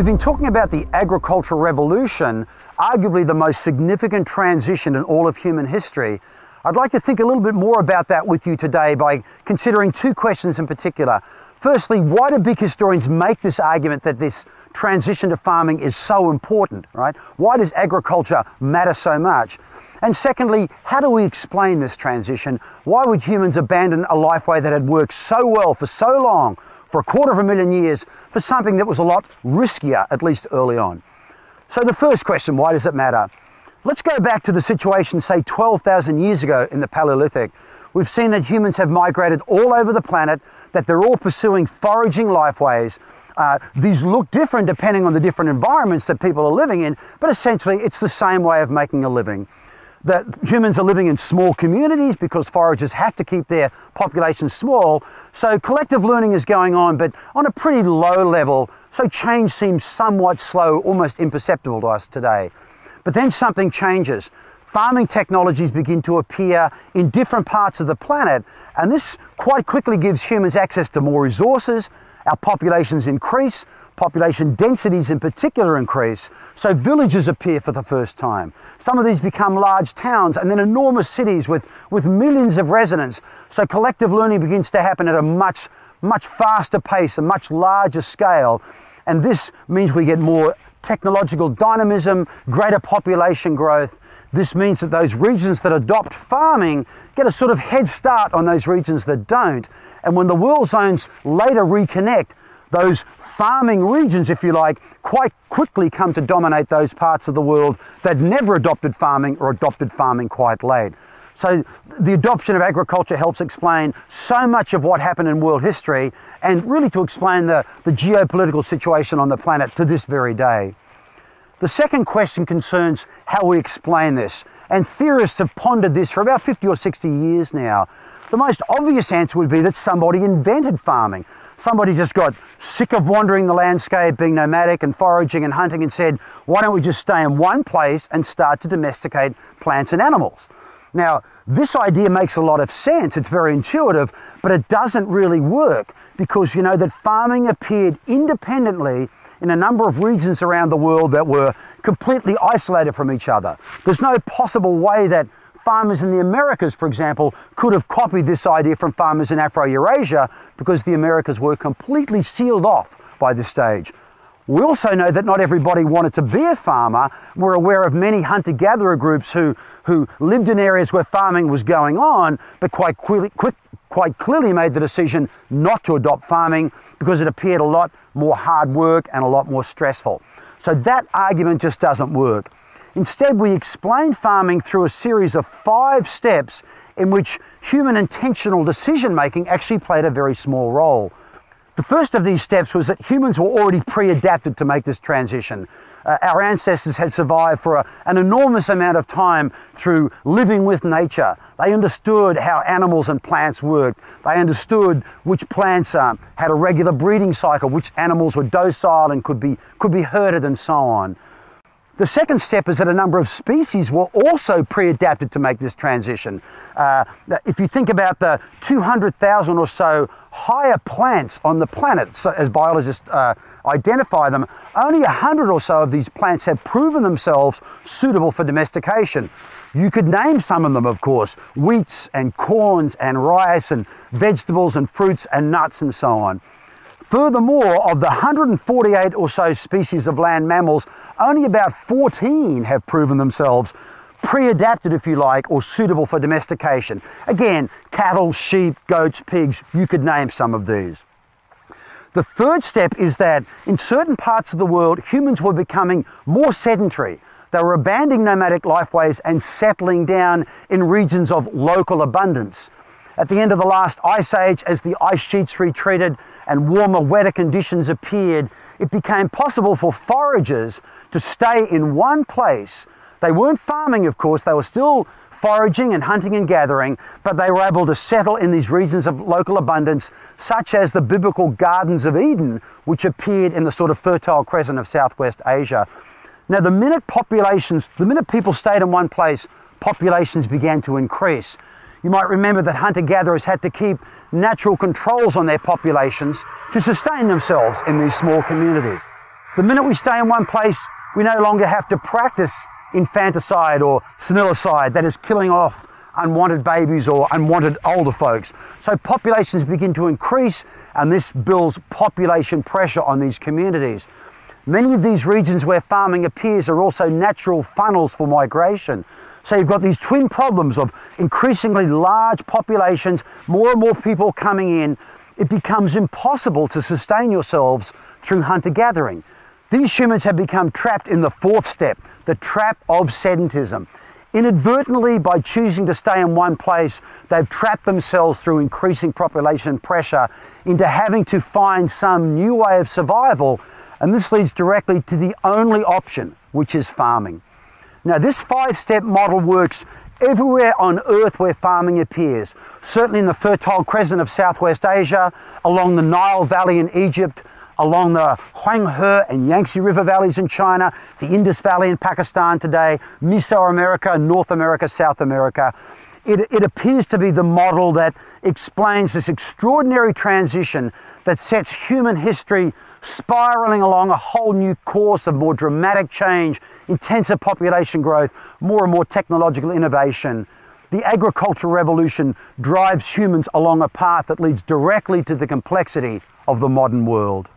We've been talking about the agricultural revolution, arguably the most significant transition in all of human history. I'd like to think a little bit more about that with you today by considering two questions in particular. Firstly, why do big historians make this argument that this transition to farming is so important, right? Why does agriculture matter so much? And secondly, how do we explain this transition? Why would humans abandon a lifeway that had worked so well for so long, for 250,000 years, for something that was a lot riskier, at least early on? So the first question, why does it matter? Let's go back to the situation, say, 12,000 years ago in the Paleolithic. We've seen that humans have migrated all over the planet, that they're all pursuing foraging lifeways. These look different depending on the different environments that people are living in, but essentially it's the same way of making a living. That humans are living in small communities because foragers have to keep their population small, so collective learning is going on, but on a pretty low level, so change seems somewhat slow, almost imperceptible to us today. But then something changes. Farming technologies begin to appear in different parts of the planet, and this quite quickly gives humans access to more resources. Our populations increase, population densities in particular increase, so villages appear for the first time. Some of these become large towns and then enormous cities with millions of residents, so collective learning begins to happen at a much faster pace, a much larger scale, and this means we get more technological dynamism, greater population growth. This means that those regions that adopt farming get a sort of head start on those regions that don't. And when the world zones later reconnect, those farming regions, if you like, quite quickly come to dominate those parts of the world that never adopted farming or adopted farming quite late. So the adoption of agriculture helps explain so much of what happened in world history and really to explain the geopolitical situation on the planet to this very day. The second question concerns how we explain this, and theorists have pondered this for about 50 or 60 years now. The most obvious answer would be that somebody invented farming. Somebody just got sick of wandering the landscape, being nomadic and foraging and hunting, and said, why don't we just stay in one place and start to domesticate plants and animals? Now, this idea makes a lot of sense, it's very intuitive, but it doesn't really work because you know that farming appeared independently in a number of regions around the world that were completely isolated from each other. There's no possible way that farmers in the Americas, for example, could have copied this idea from farmers in Afro-Eurasia because the Americas were completely sealed off by this stage. We also know that not everybody wanted to be a farmer. We're aware of many hunter-gatherer groups who lived in areas where farming was going on, but quite clearly made the decision not to adopt farming because it appeared a lot more hard work and a lot more stressful. So that argument just doesn't work. Instead, we explain farming through a series of 5 steps in which human intentional decision-making actually played a very small role. The first of these steps was that humans were already pre-adapted to make this transition. Our ancestors had survived for an enormous amount of time through living with nature. They understood how animals and plants worked. They understood which plants had a regular breeding cycle, which animals were docile and could be herded and so on. The second step is that a number of species were also pre-adapted to make this transition. If you think about the 200,000 or so higher plants on the planet, so as biologists identify them, only 100 or so of these plants have proven themselves suitable for domestication. You could name some of them, of course, wheats and corns and rice and vegetables and fruits and nuts and so on. Furthermore, of the 148 or so species of land mammals, only about 14 have proven themselves pre-adapted, if you like, or suitable for domestication. Again, cattle, sheep, goats, pigs, you could name some of these. The third step is that in certain parts of the world, humans were becoming more sedentary. They were abandoning nomadic lifeways and settling down in regions of local abundance. At the end of the last ice age, as the ice sheets retreated, and warmer, wetter conditions appeared, it became possible for foragers to stay in one place. They weren't farming, of course, they were still foraging and hunting and gathering, but they were able to settle in these regions of local abundance, such as the biblical Gardens of Eden, which appeared in the sort of Fertile Crescent of Southwest Asia. Now, the minute people stayed in one place, populations began to increase. You might remember that hunter-gatherers had to keep natural controls on their populations to sustain themselves in these small communities. The minute we stay in one place, we no longer have to practice infanticide or snillicide, that is killing off unwanted babies or unwanted older folks. So populations begin to increase, and this builds population pressure on these communities. Many of these regions where farming appears are also natural funnels for migration. So you've got these twin problems of increasingly large populations, more and more people coming in. It becomes impossible to sustain yourselves through hunter-gathering. These humans have become trapped in the fourth step, the trap of sedentism. Inadvertently, by choosing to stay in one place, they've trapped themselves through increasing population pressure into having to find some new way of survival, and this leads directly to the only option, which is farming. Now, this five-step model works everywhere on Earth where farming appears, certainly in the Fertile Crescent of Southwest Asia, along the Nile Valley in Egypt, along the Huanghe and Yangtze River valleys in China, the Indus Valley in Pakistan today, Mesoamerica, North America, South America. It appears to be the model that explains this extraordinary transition that sets human history spiraling along a whole new course of more dramatic change, intensive population growth, more and more technological innovation. The agricultural revolution drives humans along a path that leads directly to the complexity of the modern world.